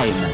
time.